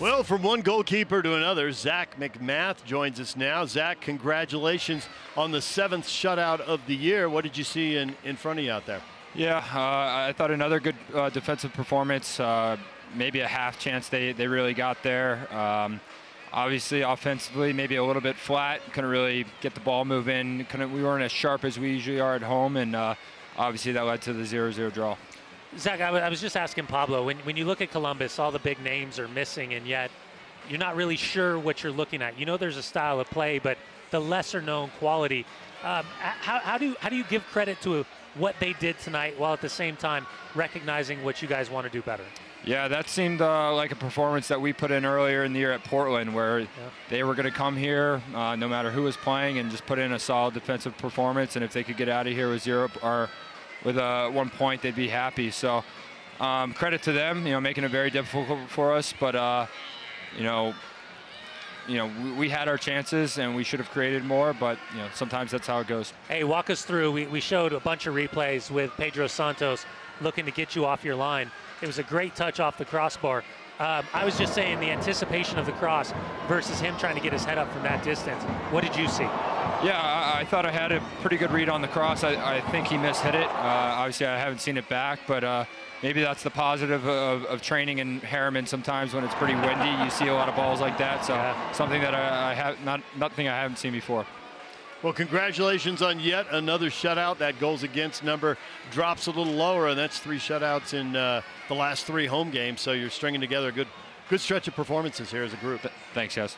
Well, from one goalkeeper to another, Zac MacMath joins us now. Zac, congratulations on the 7th shutout of the year. What did you see in front of you out there? Yeah, I thought another good defensive performance. Maybe a half chance they really got there. Obviously, offensively, maybe a little bit flat. Couldn't really get the ball moving. We weren't as sharp as we usually are at home, and obviously that led to the 0-0 draw. Zac, I was just asking Pablo, when you look at Columbus, all the big names are missing, and yet you're not really sure what you're looking at. You know there's a style of play, but the lesser-known quality. How do you give credit to what they did tonight while at the same time recognizing what you guys want to do better? Yeah, that seemed like a performance that we put in earlier in the year at Portland, where they were going to come here no matter who was playing and just put in a solid defensive performance, and if they could get out of here with 1 point, they'd be happy. So credit to them, you know, making it very difficult for us, but we had our chances and we should have created more, but you know, sometimes that's how it goes. Hey, walk us through. We showed a bunch of replays with Pedro Santos looking to get you off your line. It was a great touch off the crossbar. I was just saying the anticipation of the cross versus him trying to get his head up from that distance. What did you see? Yeah, I thought I had a pretty good read on the cross. I think he mishit it. Obviously, I haven't seen it back, but maybe that's the positive of training in Harriman. Sometimes when it's pretty windy, you see a lot of balls like that. So something that nothing I haven't seen before. Well, congratulations on yet another shutout. That goals against number drops a little lower, and that's 3 shutouts in the last 3 home games. So you're stringing together a good stretch of performances here as a group. Thanks, guys.